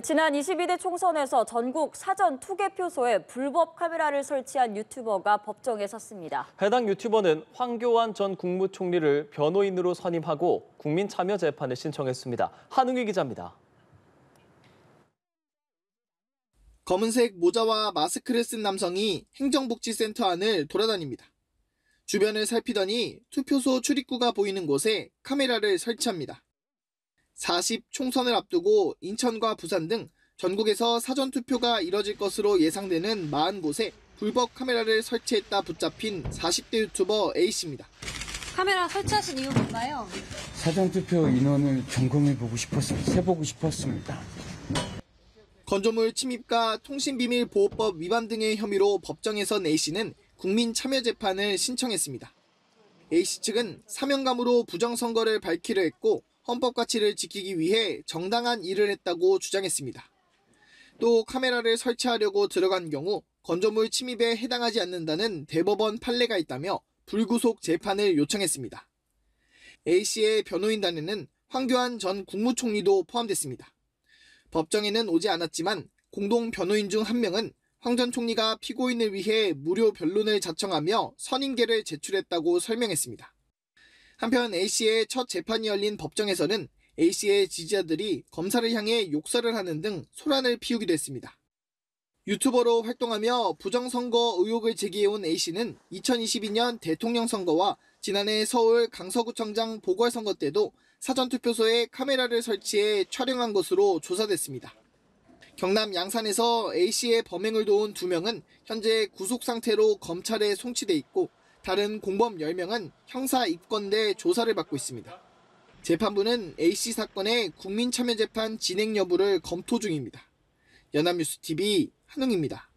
지난 22대 총선에서 전국 사전 투개표소에 불법 카메라를 설치한 유튜버가 법정에 섰습니다. 해당 유튜버는 황교안 전 국무총리를 변호인으로 선임하고 국민참여재판을 신청했습니다. 한웅희 기자입니다. 검은색 모자와 마스크를 쓴 남성이 행정복지센터 안을 돌아다닙니다. 주변을 살피더니 투표소 출입구가 보이는 곳에 카메라를 설치합니다. 40 총선을 앞두고 인천과 부산 등 전국에서 사전투표가 이뤄질 것으로 예상되는 40곳에 불법 카메라를 설치했다 붙잡힌 40대 유튜버 A씨입니다. 카메라 설치하신 이유 뭔가요? 사전투표 인원을 점검해보고 싶었습니다. 세보고 싶었습니다. 건조물 침입과 통신비밀보호법 위반 등의 혐의로 법정에 선 A씨는 국민참여재판을 신청했습니다. A씨 측은 사명감으로 부정선거를 밝히려 했고 헌법 가치를 지키기 위해 정당한 일을 했다고 주장했습니다. 또 카메라를 설치하려고 들어간 경우 건조물 침입에 해당하지 않는다는 대법원 판례가 있다며 불구속 재판을 요청했습니다. A씨의 변호인단에는 황교안 전 국무총리도 포함됐습니다. 법정에는 오지 않았지만 공동 변호인 중 한 명은 황 전 총리가 피고인을 위해 무료 변론을 자청하며 선임계를 제출했다고 설명했습니다. 한편 A씨의 첫 재판이 열린 법정에서는 A씨의 지지자들이 검사를 향해 욕설을 하는 등 소란을 피우기도 했습니다. 유튜버로 활동하며 부정선거 의혹을 제기해온 A씨는 2022년 대통령 선거와 지난해 서울 강서구청장 보궐선거 때도 사전투표소에 카메라를 설치해 촬영한 것으로 조사됐습니다. 경남 양산에서 A씨의 범행을 도운 2명은 현재 구속상태로 검찰에 송치돼 있고 다른 공범 10명은 형사 입건돼 조사를 받고 있습니다. 재판부는 A씨 사건의 국민참여재판 진행 여부를 검토 중입니다. 연합뉴스TV 한웅희입니다.